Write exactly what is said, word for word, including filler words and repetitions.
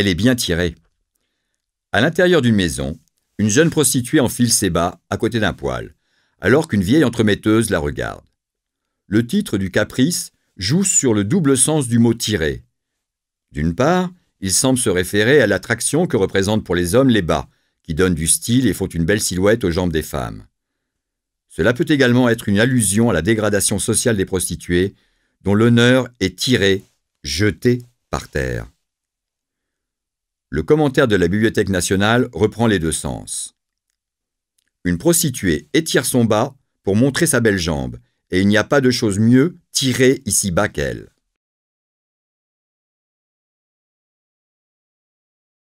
elle est bien tirée. À l'intérieur d'une maison, une jeune prostituée enfile ses bas à côté d'un poêle, alors qu'une vieille entremetteuse la regarde. Le titre du caprice joue sur le double sens du mot « tirer ». D'une part, il semble se référer à l'attraction que représentent pour les hommes les bas, qui donnent du style et font une belle silhouette aux jambes des femmes. Cela peut également être une allusion à la dégradation sociale des prostituées, dont l'honneur est tiré, jeté par terre. Le commentaire de la Bibliothèque nationale reprend les deux sens. Une prostituée étire son bas pour montrer sa belle jambe, et il n'y a pas de chose mieux tirée ici-bas qu'elle.